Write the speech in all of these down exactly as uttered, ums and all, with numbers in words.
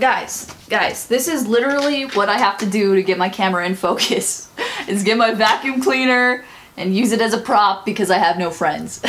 Guys, guys, this is literally what I have to do to get my camera in focus, is get my vacuum cleaner and use it as a prop because I have no friends.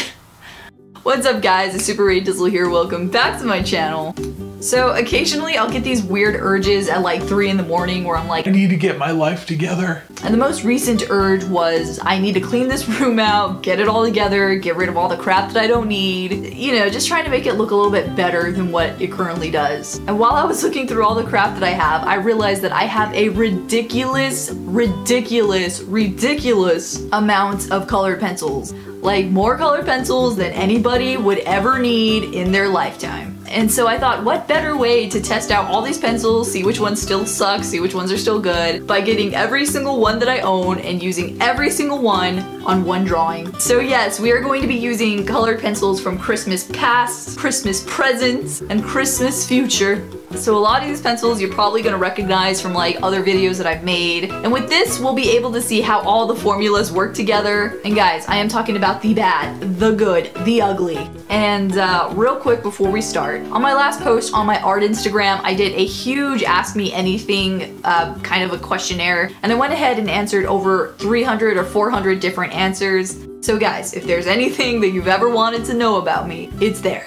What's up, guys? It's SuperRaeDizzle here. Welcome back to my channel. So occasionally I'll get these weird urges at like three in the morning where I'm like, I need to get my life together. And the most recent urge was, I need to clean this room out, get it all together, get rid of all the crap that I don't need. You know, just trying to make it look a little bit better than what it currently does. And while I was looking through all the crap that I have, I realized that I have a ridiculous, ridiculous, ridiculous amount of colored pencils. Like more colored pencils than anybody would ever need in their lifetime. And so I thought, what better way to test out all these pencils, see which ones still suck, see which ones are still good, by getting every single one that I own and using every single one on one drawing. So yes, we are going to be using colored pencils from Christmas past, Christmas present, and Christmas future. So a lot of these pencils you're probably going to recognize from like other videos that I've made. And with this, we'll be able to see how all the formulas work together. And guys, I am talking about the bad, the good, the ugly. And uh, real quick before we start, on my last post on my art Instagram, I did a huge Ask Me Anything uh, kind of a questionnaire, and I went ahead and answered over three hundred or four hundred different answers. So guys, if there's anything that you've ever wanted to know about me, it's there.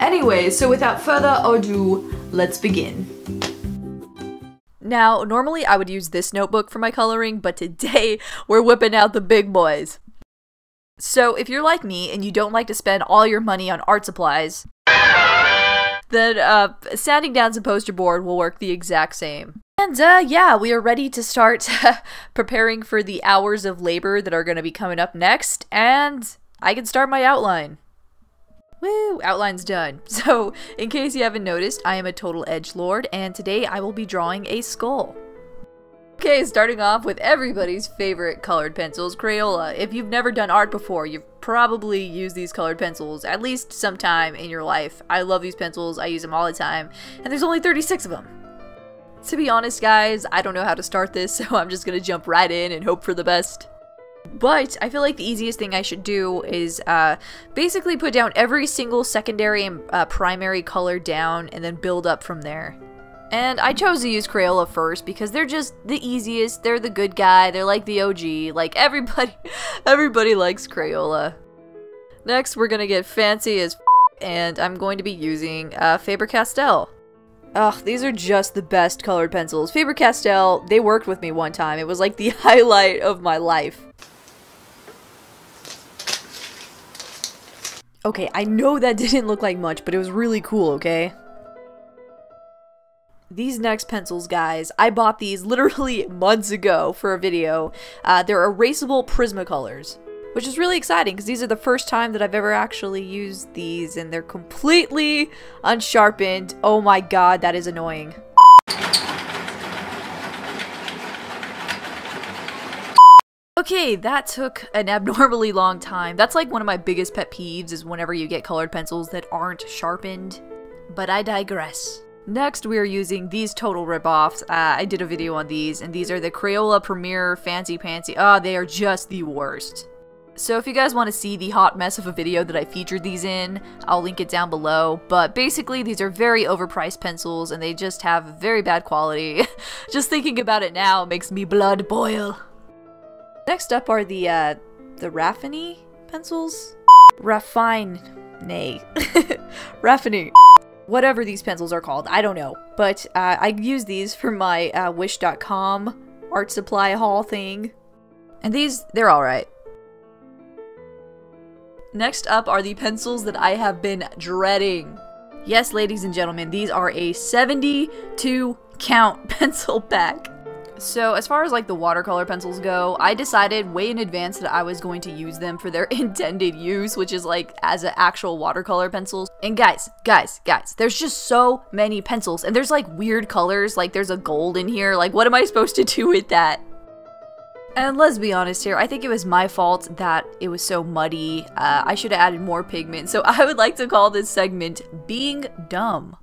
Anyway, so without further ado, let's begin. Now, normally I would use this notebook for my coloring, but today we're whipping out the big boys. So if you're like me and you don't like to spend all your money on art supplies, then uh, sanding down some poster board will work the exact same. And uh, yeah, we are ready to start preparing for the hours of labor that are going to be coming up next, and I can start my outline. Woo! Outline's done. So in case you haven't noticed, I am a total edgelord, and today I will be drawing a skull. Okay, starting off with everybody's favorite colored pencils, Crayola. If you've never done art before, you've probably used these colored pencils at least sometime in your life. I love these pencils, I use them all the time, and there's only thirty-six of them. To be honest, guys, I don't know how to start this, so I'm just gonna jump right in and hope for the best. But I feel like the easiest thing I should do is uh, basically put down every single secondary and uh, primary color down and then build up from there. And I chose to use Crayola first because they're just the easiest, they're the good guy, they're like the O G, like everybody, everybody likes Crayola. Next, we're gonna get fancy as f and I'm going to be using uh, Faber-Castell. Ugh, these are just the best colored pencils. Faber-Castell, they worked with me one time, it was like the highlight of my life. Okay, I know that didn't look like much, but it was really cool, okay? These next pencils, guys, I bought these literally months ago for a video. Uh, they're erasable Prismacolors, which is really exciting because these are the first time that I've ever actually used these, and they're completely unsharpened. Oh my god, that is annoying. Okay, that took an abnormally long time. That's like one of my biggest pet peeves, is whenever you get colored pencils that aren't sharpened. But I digress. Next, we are using these total ripoffs. Uh, I did a video on these, and these are the Crayola Premier Fancy Pantsy. Oh, they are just the worst. So if you guys want to see the hot mess of a video that I featured these in, I'll link it down below. But basically, these are very overpriced pencils, and they just have very bad quality. Just thinking about it now makes me blood boil. Next up are the, uh, the Raffiné pencils? Raffiné. Raffiné. Whatever these pencils are called, I don't know. But uh, I use these for my uh, wish dot com art supply haul thing. And these, they're alright. Next up are the pencils that I have been dreading. Yes, ladies and gentlemen, these are a seventy-two count pencil pack. So as far as like the watercolor pencils go, I decided way in advance that I was going to use them for their intended use, which is like as an actual watercolor pencils. And guys, guys, guys, there's just so many pencils, and there's like weird colors, like there's a gold in here, like what am I supposed to do with that? And let's be honest here, I think it was my fault that it was so muddy. Uh, I should have added more pigment, so I would like to call this segment Being Dumb.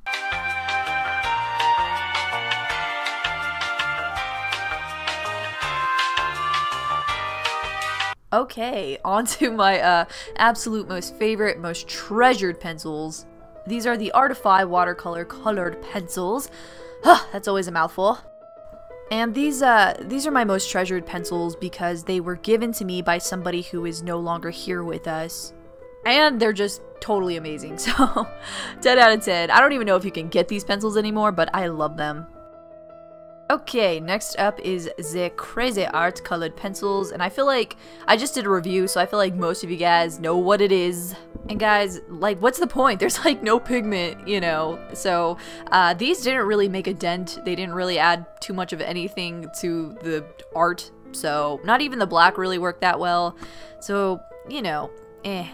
Okay, on to my uh, absolute most favorite, most treasured pencils. These are the Artify Watercolor Colored Pencils. Huh, that's always a mouthful. And these uh, these are my most treasured pencils because they were given to me by somebody who is no longer here with us. And they're just totally amazing, so ten out of ten. I don't even know if you can get these pencils anymore, but I love them. Okay, next up is the CraZ Art Colored Pencils, and I feel like I just did a review, so I feel like most of you guys know what it is. And guys, like, what's the point? There's like no pigment, you know? So, uh, these didn't really make a dent. They didn't really add too much of anything to the art, so not even the black really worked that well. So, you know, eh.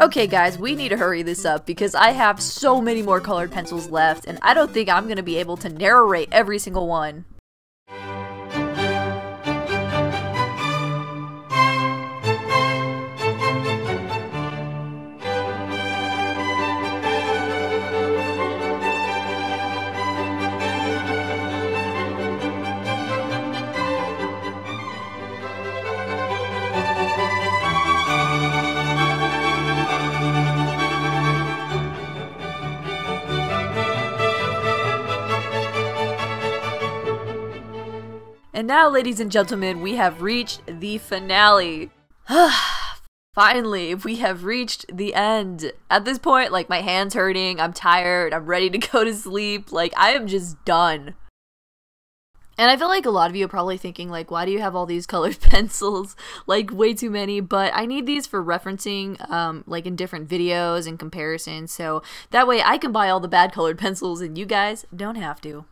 Okay guys, we need to hurry this up because I have so many more colored pencils left and I don't think I'm going to be able to narrate every single one. And now, ladies and gentlemen, we have reached the finale. Finally, we have reached the end. At this point, like, my hand's hurting, I'm tired, I'm ready to go to sleep, like, I am just done. And I feel like a lot of you are probably thinking, like, why do you have all these colored pencils? Like, way too many, but I need these for referencing, um, like, in different videos and comparisons, so that way I can buy all the bad colored pencils and you guys don't have to.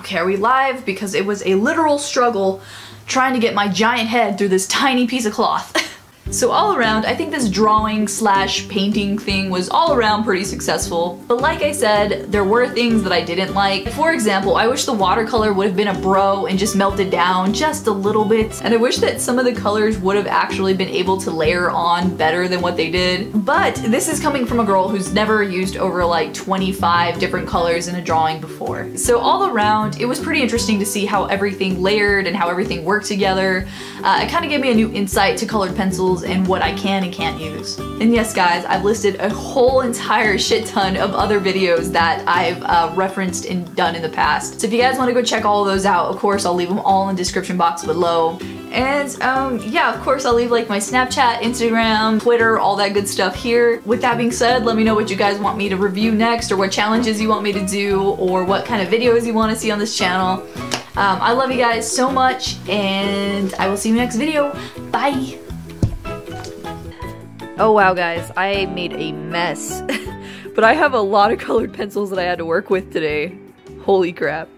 Okay, are we live? Because it was a literal struggle trying to get my giant head through this tiny piece of cloth. So all around, I think this drawing slash painting thing was all around pretty successful. But like I said, there were things that I didn't like. For example, I wish the watercolor would have been a bro and just melted down just a little bit. And I wish that some of the colors would have actually been able to layer on better than what they did. But this is coming from a girl who's never used over like twenty-five different colors in a drawing before. So all around, it was pretty interesting to see how everything layered and how everything worked together. Uh, it kind of gave me a new insight to colored pencils and what I can and can't use. And yes guys, I've listed a whole entire shit ton of other videos that I've uh, referenced and done in the past. So if you guys want to go check all of those out, of course I'll leave them all in the description box below. And um, yeah, of course I'll leave like my Snapchat, Instagram, Twitter, all that good stuff here. With that being said, let me know what you guys want me to review next or what challenges you want me to do or what kind of videos you want to see on this channel. Um, I love you guys so much and I will see you in the next video. Bye! Oh wow guys, I made a mess, but I have a lot of colored pencils that I had to work with today. Holy crap.